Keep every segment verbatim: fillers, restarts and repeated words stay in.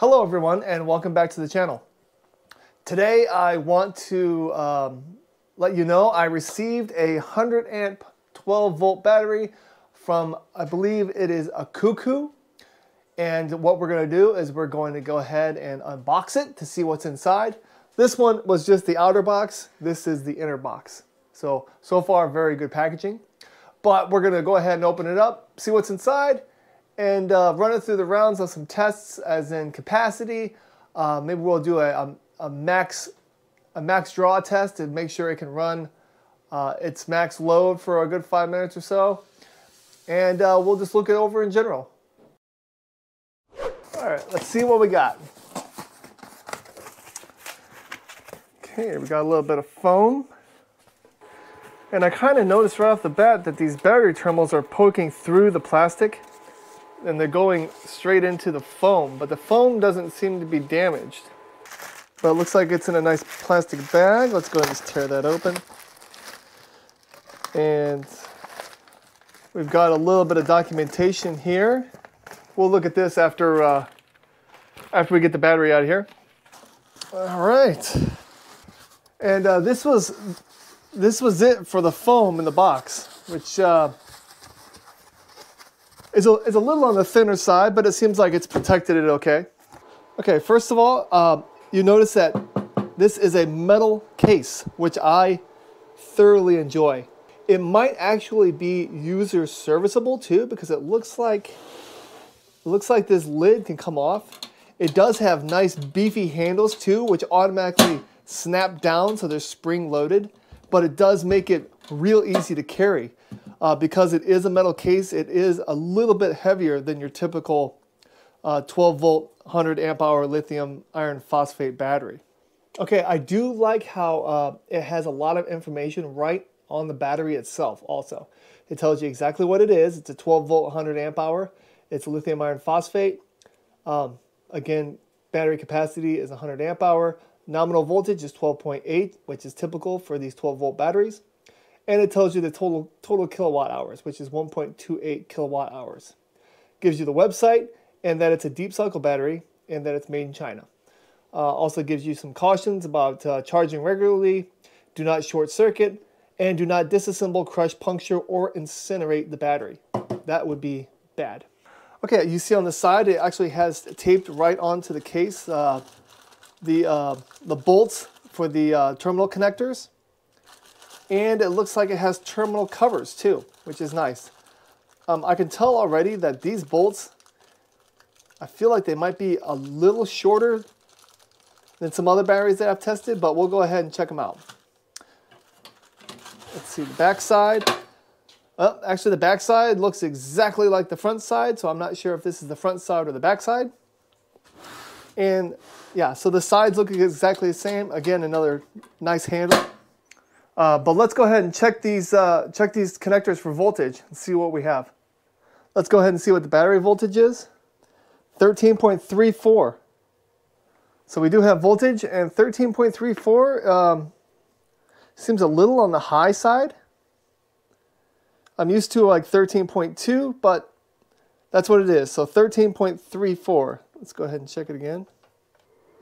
Hello everyone and welcome back to the channel. Today I want to um, let you know I received a one hundred amp twelve volt battery from, I believe it is Acoucou, and what we're going to do is we're going to go ahead and unbox it to see what's inside. This one was just the outer box, this is the inner box. So, so far very good packaging, but we're going to go ahead and open it up, see what's inside, and uh, run it through the rounds of some tests, as in capacity. Uh, maybe we'll do a, a, a max a max draw test and make sure it can run uh, its max load for a good five minutes or so. And uh, we'll just look it over in general. All right, let's see what we got. Okay, we got a little bit of foam. And I kind of noticed right off the bat that these battery terminals are poking through the plastic, and they're going straight into the foam, but the foam doesn't seem to be damaged. But it looks like it's in a nice plastic bag. Let's go ahead and just tear that open. And we've got a little bit of documentation here. We'll look at this after, uh, after we get the battery out of here. All right. And uh, this was, this was it for the foam in the box, which, uh, It's a, it's a little on the thinner side, but it seems like it's protected it okay. Okay, first of all, uh, you notice that this is a metal case, which I thoroughly enjoy. It might actually be user serviceable too, because it looks like, it looks like this lid can come off. It does have nice beefy handles too, which automatically snap down, so they're spring loaded, but it does make it real easy to carry. Uh, because it is a metal case, it is a little bit heavier than your typical uh, twelve volt, one hundred amp hour lithium iron phosphate battery. Okay, I do like how uh, it has a lot of information right on the battery itself also. It tells you exactly what it is. It's a twelve volt, one hundred amp hour. It's lithium iron phosphate. Um, again, battery capacity is one hundred amp hour. Nominal voltage is twelve point eight, which is typical for these twelve volt batteries. And it tells you the total total kilowatt hours, which is one point two eight kilowatt hours. Gives you the website and that it's a deep cycle battery and that it's made in China. Uh, also gives you some cautions about uh, charging regularly, do not short circuit, and do not disassemble, crush, puncture, or incinerate the battery. That would be bad. Okay, you see on the side it actually has taped right onto the case uh, the uh, the bolts for the uh, terminal connectors. And it looks like it has terminal covers too, which is nice. Um, I can tell already that these bolts, I feel like they might be a little shorter than some other batteries that I've tested, but we'll go ahead and check them out. Let's see the back side. Oh, actually the back side looks exactly like the front side, so I'm not sure if this is the front side or the back side. And yeah, so the sides look exactly the same. Again, another nice handle. Uh, but let's go ahead and check these, uh, check these connectors for voltage and see what we have. Let's go ahead and see what the battery voltage is. thirteen point three four. So we do have voltage, and thirteen point three four um, seems a little on the high side. I'm used to like thirteen point two, but that's what it is. So thirteen point three four. Let's go ahead and check it again.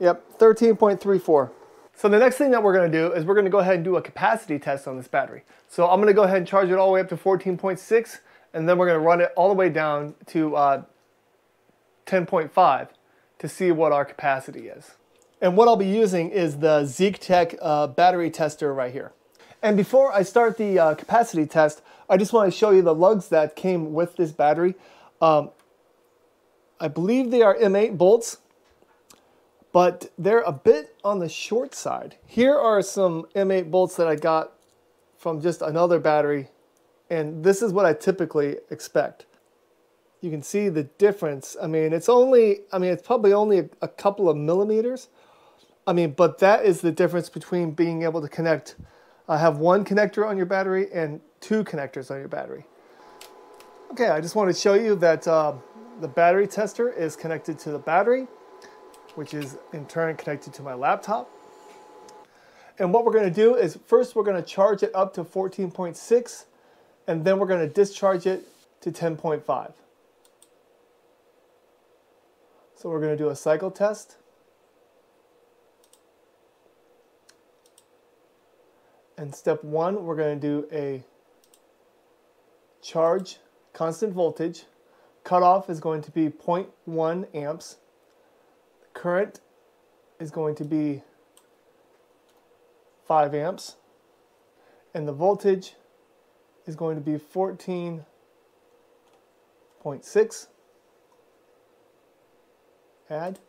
Yep, thirteen point three four. So the next thing that we're going to do is we're going to go ahead and do a capacity test on this battery. So I'm going to go ahead and charge it all the way up to fourteen point six, and then we're going to run it all the way down to uh, ten point five to see what our capacity is. And what I'll be using is the Zeketech uh, battery tester right here. And before I start the uh, capacity test, I just want to show you the lugs that came with this battery. Um, I believe they are M eight bolts, but they're a bit on the short side. Here are some M eight bolts that I got from just another battery, and this is what I typically expect. You can see the difference. I mean, it's only, I mean, it's probably only a, a couple of millimeters. I mean, but that is the difference between being able to connect, uh, have one connector on your battery and two connectors on your battery. Okay, I just want to show you that uh, the battery tester is connected to the battery, which is in turn connected to my laptop. And what we're going to do is first we're going to charge it up to fourteen point six, and then we're going to discharge it to ten point five. So we're going to do a cycle test. And step one, we're going to do a charge, constant voltage. Cutoff is going to be zero point one amps. Current is going to be five amps. And the voltage is going to be fourteen point six. Add.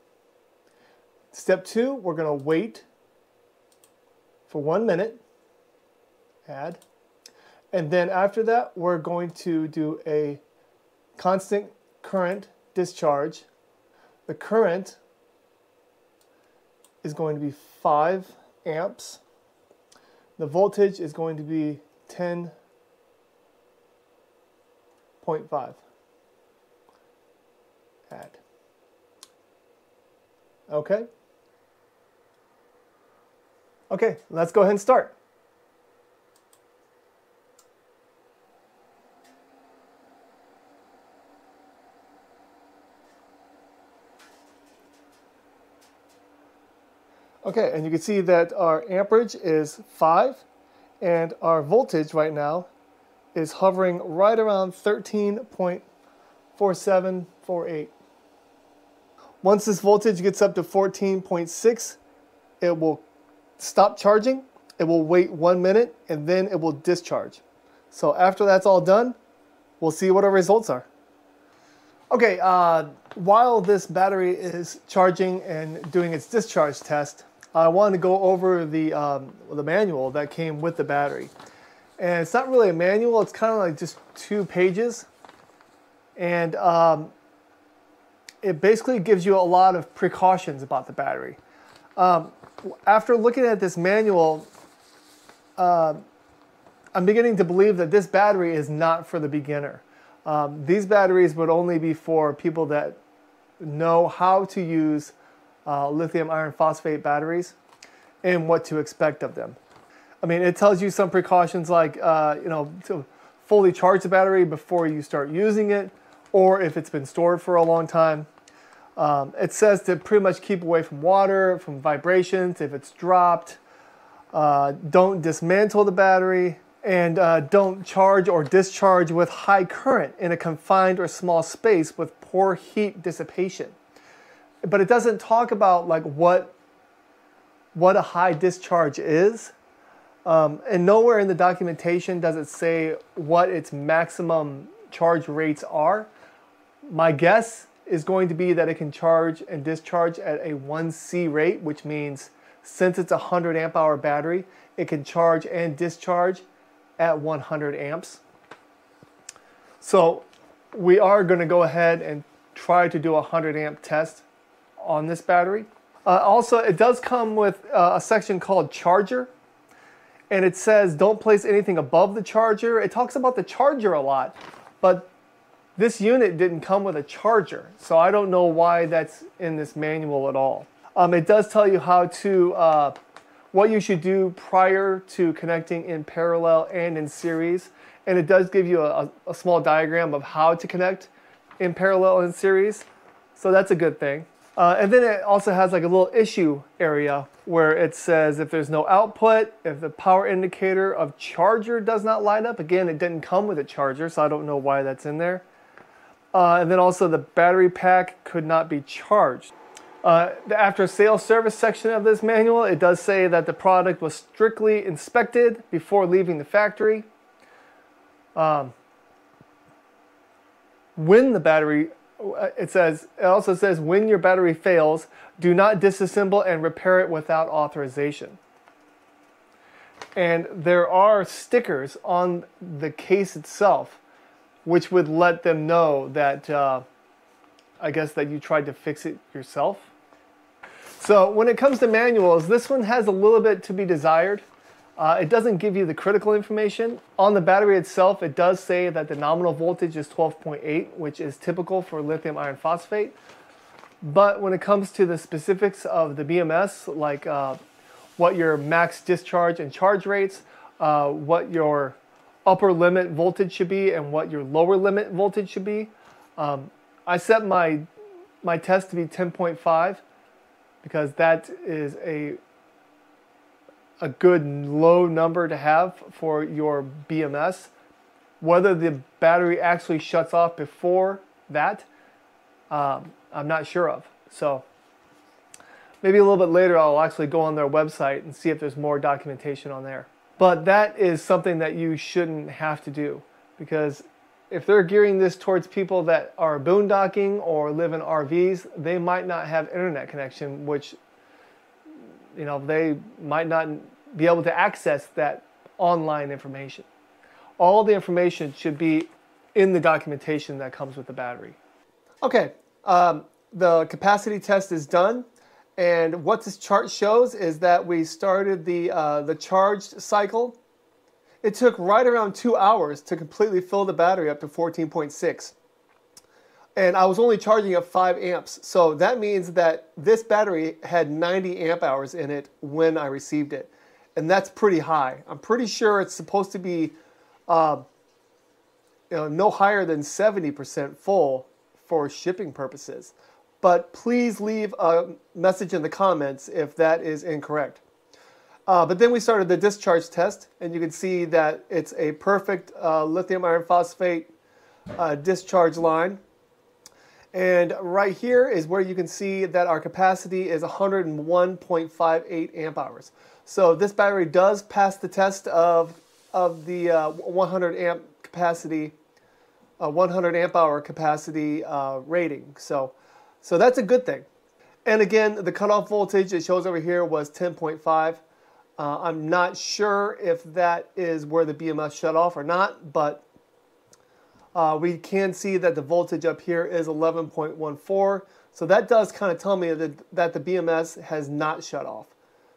Step two, we're going to wait for one minute. Add. And then after that, we're going to do a constant current discharge. The current is going to be five amps. The voltage is going to be ten point five. Add. Okay. Okay, let's go ahead and start. Okay, and you can see that our amperage is five and our voltage right now is hovering right around thirteen point four seven four eight. Once this voltage gets up to fourteen point six, it will stop charging, it will wait one minute, and then it will discharge. So after that's all done, we'll see what our results are. Okay, uh, while this battery is charging and doing its discharge test, I wanted to go over the, um, the manual that came with the battery. And it's not really a manual, it's kind of like just two pages. And um, it basically gives you a lot of precautions about the battery. Um, after looking at this manual, uh, I'm beginning to believe that this battery is not for the beginner. Um, these batteries would only be for people that know how to use uh, lithium iron phosphate batteries and what to expect of them. I mean, it tells you some precautions like, uh, you know, to fully charge the battery before you start using it, or if it's been stored for a long time. Um, it says to pretty much keep away from water, from vibrations, if it's dropped. Uh, don't dismantle the battery, and uh, don't charge or discharge with high current in a confined or small space with poor heat dissipation. But it doesn't talk about like what, what a high discharge is. Um, and nowhere in the documentation does it say what its maximum charge rates are. My guess is going to be that it can charge and discharge at a one C rate, which means since it's a one hundred amp hour battery, it can charge and discharge at one hundred amps. So we are going to go ahead and try to do a one hundred amp test on this battery. Uh, also, it does come with uh, a section called charger, and it says don't place anything above the charger. It talks about the charger a lot, but this unit didn't come with a charger, so I don't know why that's in this manual at all. Um, it does tell you how to, uh, what you should do prior to connecting in parallel and in series, and it does give you a, a small diagram of how to connect in parallel and series, so that's a good thing. Uh, and then it also has like a little issue area where it says if there's no output, if the power indicator of charger does not light up. Again, it didn't come with a charger, so I don't know why that's in there. Uh, and then also the battery pack could not be charged. Uh, the after sales service section of this manual, it does say that the product was strictly inspected before leaving the factory. Um, when the battery, it says, it also says when your battery fails, do not disassemble and repair it without authorization. And there are stickers on the case itself, which would let them know that, uh, I guess that you tried to fix it yourself. So when it comes to manuals, this one has a little bit to be desired. Uh, it doesn't give you the critical information. On the battery itself, it does say that the nominal voltage is twelve point eight, which is typical for lithium iron phosphate. But when it comes to the specifics of the B M S, like uh, what your max discharge and charge rates, uh, what your upper limit voltage should be, and what your lower limit voltage should be, um, I set my my test to be ten point five because that is a a good low number to have for your B M S. Whether the battery actually shuts off before that, um, I'm not sure of. So maybe a little bit later I'll actually go on their website and see if there's more documentation on there. But that is something that you shouldn't have to do, because if they're gearing this towards people that are boondocking or live in R Vs, they might not have internet connection, which, you know, they might not be able to access that online information. All the information should be in the documentation that comes with the battery. Okay, um, the capacity test is done, and what this chart shows is that we started the, uh, the charged cycle. It took right around two hours to completely fill the battery up to fourteen point six. And I was only charging up five amps, so that means that this battery had ninety amp hours in it when I received it, and that's pretty high. I'm pretty sure it's supposed to be uh, you know, no higher than seventy percent full for shipping purposes, but please leave a message in the comments if that is incorrect. Uh, but then we started the discharge test, and you can see that it's a perfect uh, lithium iron phosphate uh, discharge line. And right here is where you can see that our capacity is one hundred one point five eight amp hours. So this battery does pass the test of, of the uh, one hundred amp capacity, uh, one hundred amp hour capacity uh, rating. So, so that's a good thing. And again, the cutoff voltage it shows over here was ten point five. Uh, I'm not sure if that is where the B M S shut off or not, but Uh, we can see that the voltage up here is eleven point one four, so that does kind of tell me that, that the B M S has not shut off.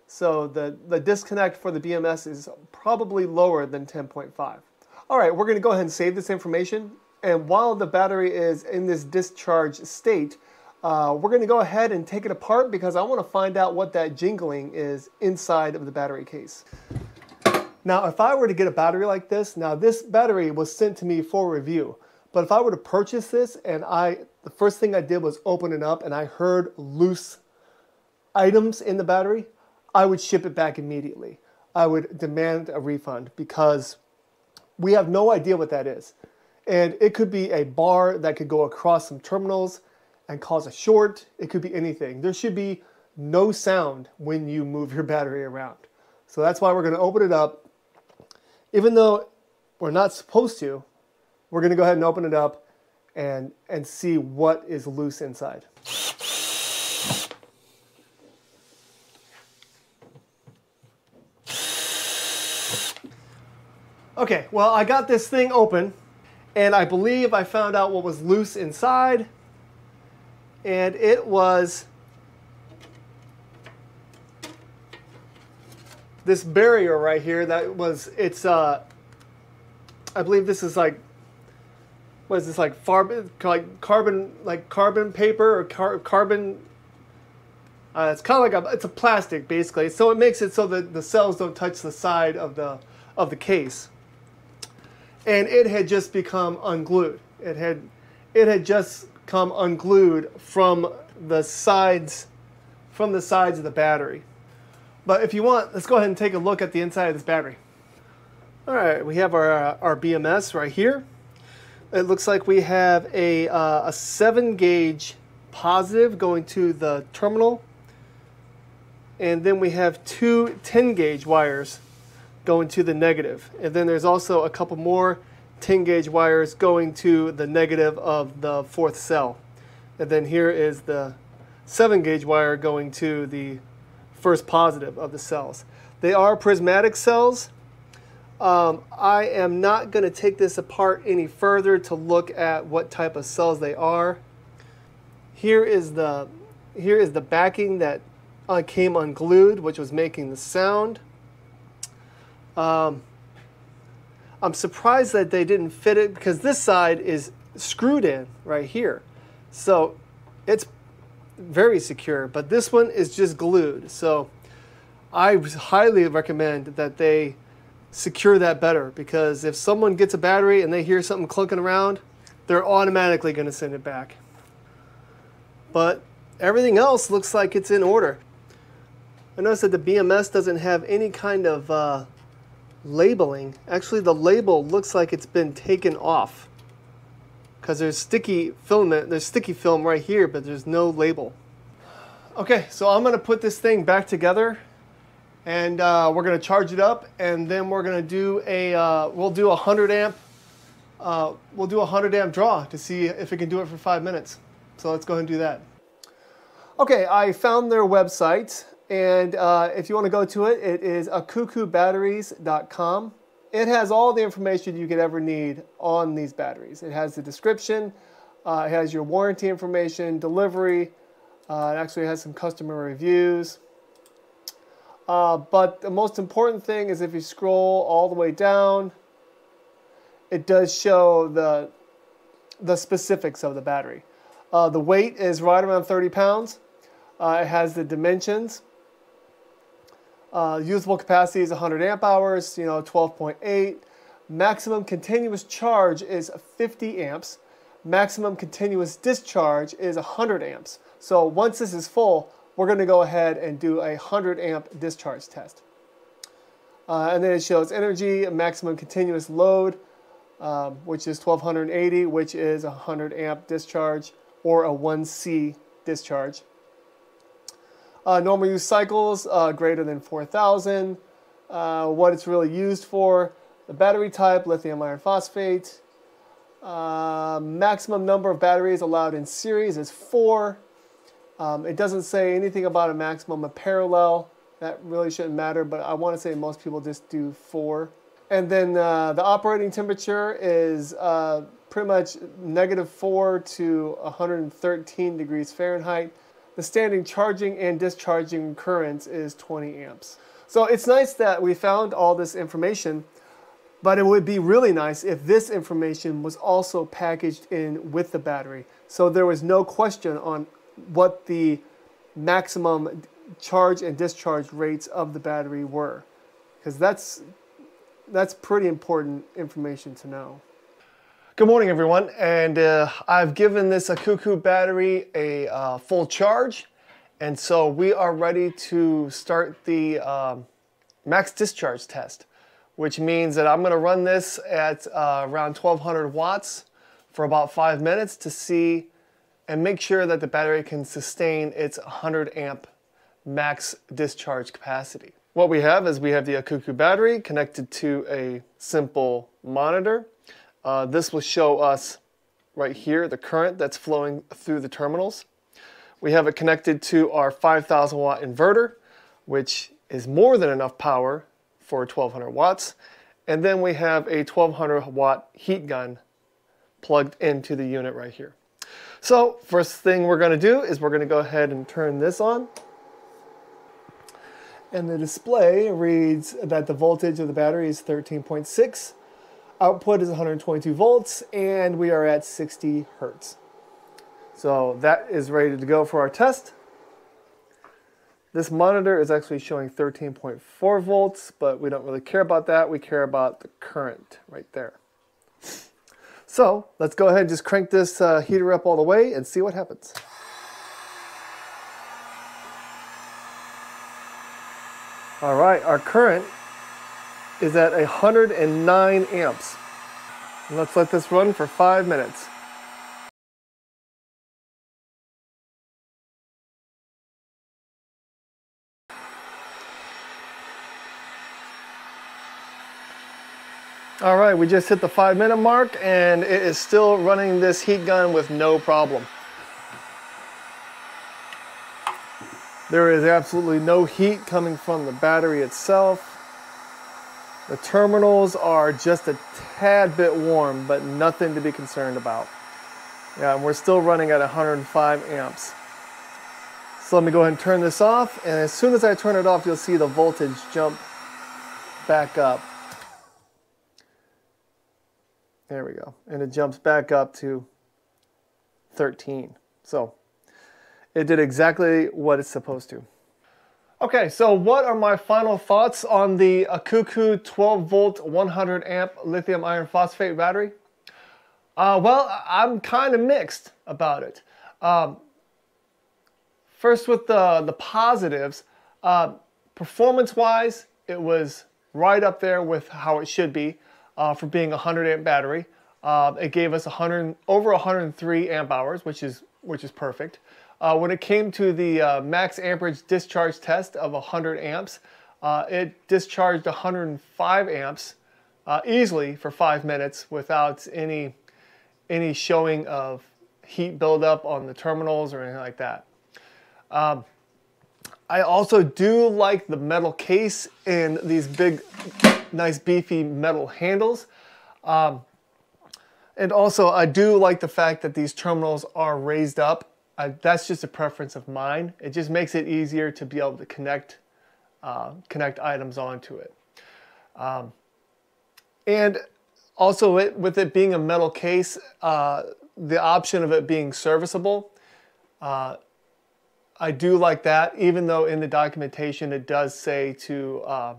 So the, the disconnect for the B M S is probably lower than ten point five. Alright, we're going to go ahead and save this information, and while the battery is in this discharge state, uh, we're going to go ahead and take it apart because I want to find out what that jingling is inside of the battery case. Now, if I were to get a battery like this, now this battery was sent to me for review, but if I were to purchase this and I, the first thing I did was open it up and I heard loose items in the battery, I would ship it back immediately. I would demand a refund because we have no idea what that is. And it could be a bar that could go across some terminals and cause a short. It could be anything. There should be no sound when you move your battery around. So that's why we're going to open it up. Even though we're not supposed to, we're going to go ahead and open it up and, and see what is loose inside. Okay, well, I got this thing open, and I believe I found out what was loose inside, and it was this barrier right here that was, it's, uh, I believe this is like, what is this, like, far, like carbon, like carbon paper or car, carbon, uh, it's kind of like a, it's a plastic basically. So it makes it so that the cells don't touch the side of the, of the case. And it had just become unglued. It had, it had just come unglued from the sides, from the sides of the battery. But if you want, let's go ahead and take a look at the inside of this battery. All right, we have our, uh, our B M S right here. It looks like we have a, uh, a seven gauge positive going to the terminal. And then we have two ten gauge wires going to the negative. And then there's also a couple more ten gauge wires going to the negative of the fourth cell. And then here is the seven gauge wire going to the first positive of the cells. They are prismatic cells. Um, I am not going to take this apart any further to look at what type of cells they are. Here is the, here is the backing that uh, came unglued, which was making the sound. Um, I'm surprised that they didn't fit it because this side is screwed in right here. So it's very secure, but this one is just glued, so I highly recommend that they secure that better, because if someone gets a battery and they hear something clunking around, they're automatically going to send it back. but everything else looks like it's in order. I notice that the B M S doesn't have any kind of uh, labeling. Actually, the label looks like it's been taken off because there's sticky filament, there's sticky film right here, but there's no label. Okay, so I'm gonna put this thing back together, and uh, we're gonna charge it up, and then we're gonna do a uh, we'll do a hundred amp uh, we'll do a hundred amp draw to see if it can do it for five minutes. So let's go ahead and do that. Okay, I found their website, and uh, if you want to go to it, it is acoucou batteries dot com. It has all the information you could ever need on these batteries. It has the description, uh, it has your warranty information, delivery. Uh, it actually has some customer reviews. Uh, but the most important thing is if you scroll all the way down, it does show the, the specifics of the battery. Uh, the weight is right around thirty pounds. Uh, it has the dimensions. Uh, usable capacity is one hundred amp hours, you know, twelve point eight. Maximum continuous charge is fifty amps. Maximum continuous discharge is one hundred amps. So once this is full, we're going to go ahead and do a one hundred amp discharge test. Uh, and then it shows energy, maximum continuous load, um, which is twelve eighty, which is a one hundred amp discharge or a one C discharge. Uh, normal use cycles, uh, greater than four thousand. Uh, what it's really used for, the battery type, lithium iron phosphate. Uh, maximum number of batteries allowed in series is four. Um, it doesn't say anything about a maximum of parallel. That really shouldn't matter, but I want to say most people just do four. And then uh, the operating temperature is uh, pretty much negative four to one hundred thirteen degrees Fahrenheit. The standing charging and discharging currents is twenty amps. So it's nice that we found all this information, but it would be really nice if this information was also packaged in with the battery. So there was no question on what the maximum charge and discharge rates of the battery were, because that's that's pretty important information to know. Good morning, everyone, and uh, I've given this Acoucou battery a uh, full charge, and so we are ready to start the uh, max discharge test, which means that I'm going to run this at uh, around twelve hundred watts for about five minutes to see and make sure that the battery can sustain its one hundred amp max discharge capacity. What we have is we have the Acoucou battery connected to a simple monitor. Uh, this will show us right here the current that's flowing through the terminals. We have it connected to our five thousand watt inverter, which is more than enough power for twelve hundred watts. And then we have a twelve hundred watt heat gun plugged into the unit right here. So first thing we're going to do is we're going to go ahead and turn this on. And the display reads that the voltage of the battery is thirteen point six. Output is one hundred twenty-two volts, and we are at sixty hertz. So that is ready to go for our test. This monitor is actually showing thirteen point four volts, but we don't really care about that. We care about the current right there. So let's go ahead and just crank this uh, heater up all the way and see what happens. All right, our current is at one hundred nine amps. And let's let this run for five minutes. All right, we just hit the five minute mark, and it is still running this heat gun with no problem. There is absolutely no heat coming from the battery itself. The terminals are just a tad bit warm, but nothing to be concerned about. Yeah, and we're still running at one hundred five amps. So let me go ahead and turn this off, and as soon as I turn it off, you'll see the voltage jump back up. There we go. And it jumps back up to thirteen. So it did exactly what it's supposed to. Okay, so what are my final thoughts on the Acoucou twelve volt one hundred amp lithium iron phosphate battery? Uh, well, I'm kind of mixed about it. Um, First with the, the positives, uh, performance-wise, it was right up there with how it should be uh, for being a one hundred amp battery. Uh, it gave us one hundred, over one hundred three amp hours, which is, which is perfect. Uh, when it came to the uh, max amperage discharge test of one hundred amps, uh, it discharged one hundred five amps uh, easily for five minutes without any, any showing of heat buildup on the terminals or anything like that. Um, I also do like the metal case and these big, nice beefy metal handles. Um, and also I do like the fact that these terminals are raised up. I, that's just a preference of mine. It just makes it easier to be able to connect, uh, connect items onto it. Um, and also it, with it being a metal case, uh, the option of it being serviceable, uh, I do like that, even though in the documentation it does say to, uh,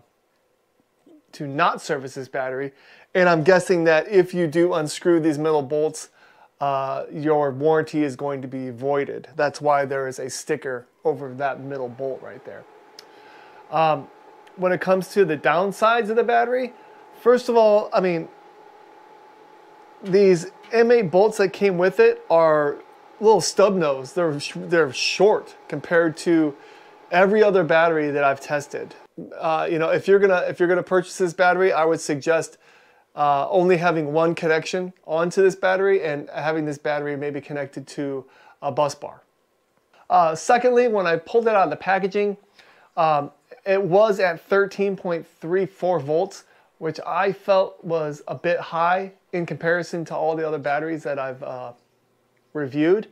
to not service this battery. And I'm guessing that if you do unscrew these metal bolts, Uh, your warranty is going to be voided. That's why there is a sticker over that middle bolt right there. Um, when it comes to the downsides of the battery, first of all, I mean, these M eight bolts that came with it are little stub nose. They're, they're short compared to every other battery that I've tested. Uh, you know, if you're gonna, if you're gonna purchase this battery, I would suggest Uh, only having one connection onto this battery and having this battery maybe connected to a bus bar. Uh, secondly, when I pulled it out of the packaging, um, it was at thirteen point three four volts, which I felt was a bit high in comparison to all the other batteries that I've uh, reviewed.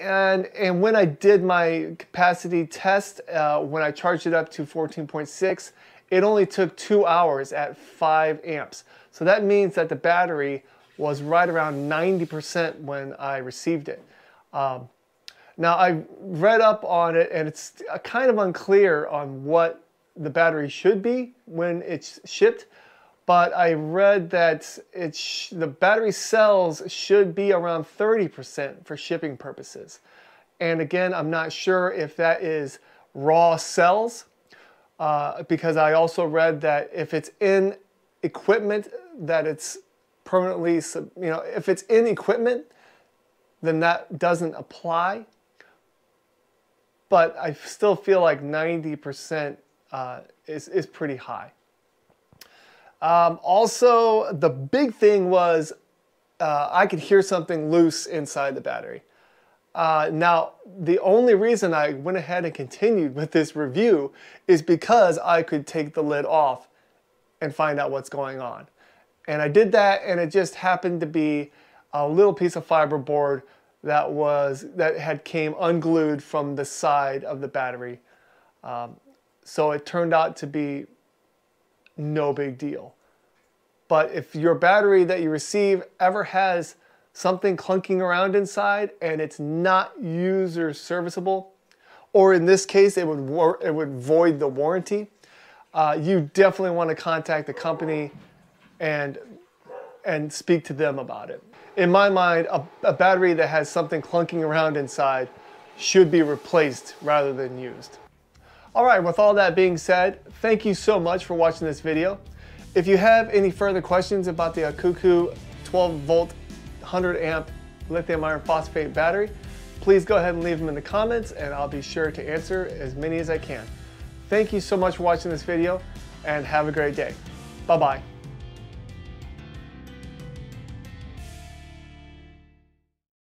And, and when I did my capacity test, uh, when I charged it up to fourteen point six, it only took two hours at five amps. So that means that the battery was right around ninety percent when I received it. Um, now I read up on it and it's kind of unclear on what the battery should be when it's shipped, but I read that it sh the battery cells should be around thirty percent for shipping purposes. And again, I'm not sure if that is raw cells, Uh, because I also read that if it's in equipment that it's permanently, you know, if it's in equipment, then that doesn't apply. But I still feel like ninety percent uh, is, is pretty high. Um, also, the big thing was uh, I could hear something loose inside the battery. Uh, now, the only reason I went ahead and continued with this review is because I could take the lid off and find out what's going on. And I did that, and it just happened to be a little piece of fiberboard that was that had came unglued from the side of the battery. Um, so it turned out to be no big deal. But if your battery that you receive ever has something clunking around inside and it's not user serviceable, or in this case it would, it would void the warranty, uh, you definitely want to contact the company and, and speak to them about it. In my mind, a, a battery that has something clunking around inside should be replaced rather than used. Alright, with all that being said, thank you so much for watching this video. If you have any further questions about the Acoucou twelve volt one hundred amp lithium iron phosphate battery, please go ahead and leave them in the comments and I'll be sure to answer as many as I can. Thank you so much for watching this video and have a great day. Bye-bye.